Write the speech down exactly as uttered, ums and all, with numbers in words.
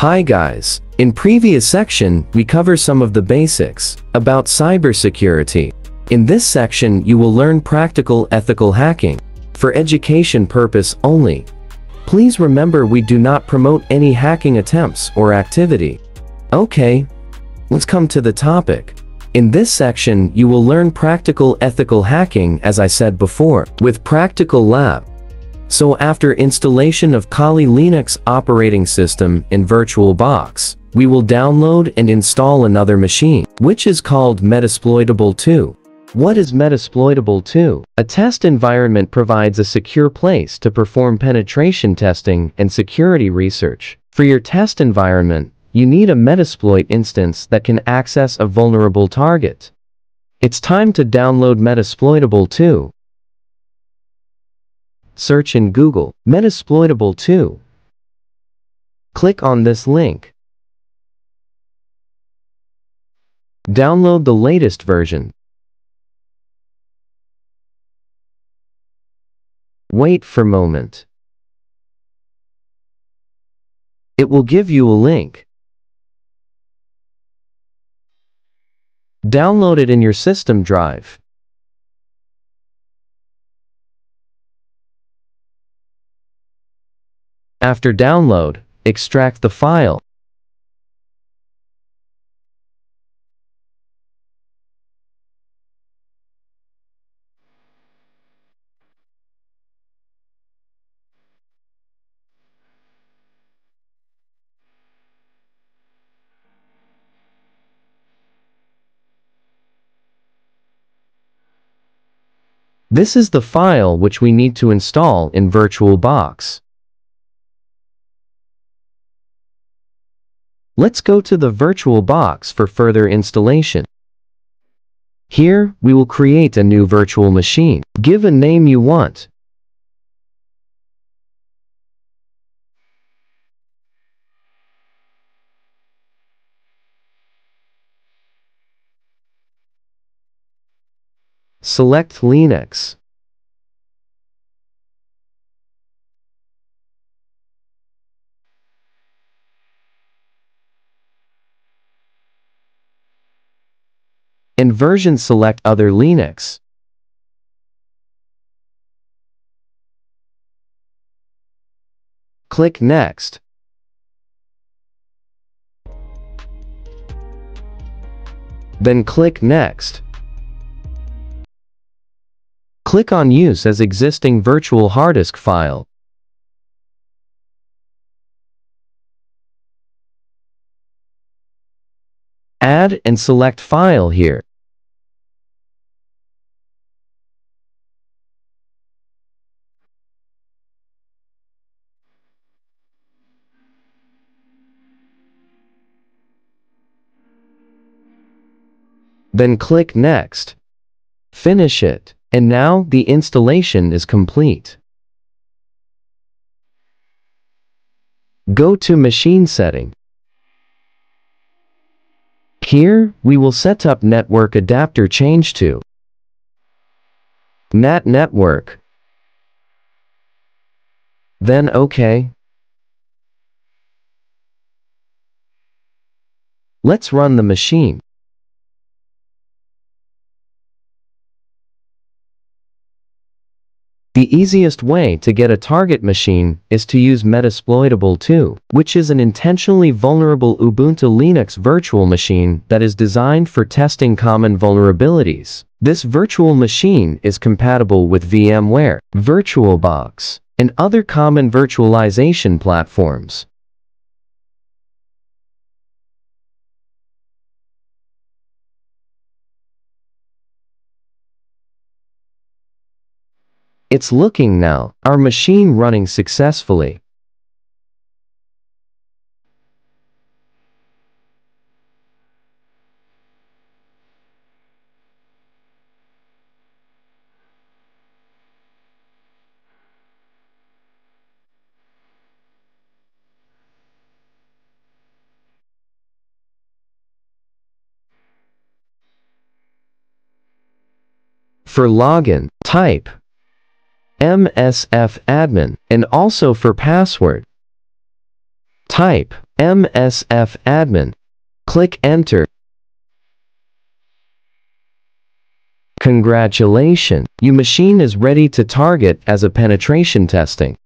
Hi guys! In previous section, we cover some of the basics about cybersecurity. In this section, you will learn practical ethical hacking for education purpose only. Please remember we do not promote any hacking attempts or activity. Okay, let's come to the topic. In this section, you will learn practical ethical hacking as I said before, with Practical Lab. So after installation of Kali Linux operating system in VirtualBox, we will download and install another machine, which is called Metasploitable two. What is Metasploitable two? A test environment provides a secure place to perform penetration testing and security research. For your test environment, you need a Metasploit instance that can access a vulnerable target. It's time to download Metasploitable two. Search in Google, Metasploitable two. Click on this link. Download the latest version. Wait for a moment. It will give you a link. Download it in your system drive. After download, extract the file. This is the file which we need to install in VirtualBox. Let's go to the VirtualBox for further installation. Here, we will create a new virtual machine. Give a name you want. Select Linux. In version select Other Linux. Click Next. Then click Next. Click on Use as existing virtual hard disk file. Add and select file here. Then click Next. Finish it. And now, the installation is complete. Go to Machine Setting. Here, we will set up Network Adapter Change to N A T Network. Then OK. Let's run the machine. The easiest way to get a target machine is to use Metasploitable two, which is an intentionally vulnerable Ubuntu Linux virtual machine that is designed for testing common vulnerabilities. This virtual machine is compatible with VMware, VirtualBox, and other common virtualization platforms. It's looking now, our machine running successfully. For login, type msfadmin, and also for password, Type msfadmin. Click Enter. Congratulations! Your machine is ready to target as a penetration testing.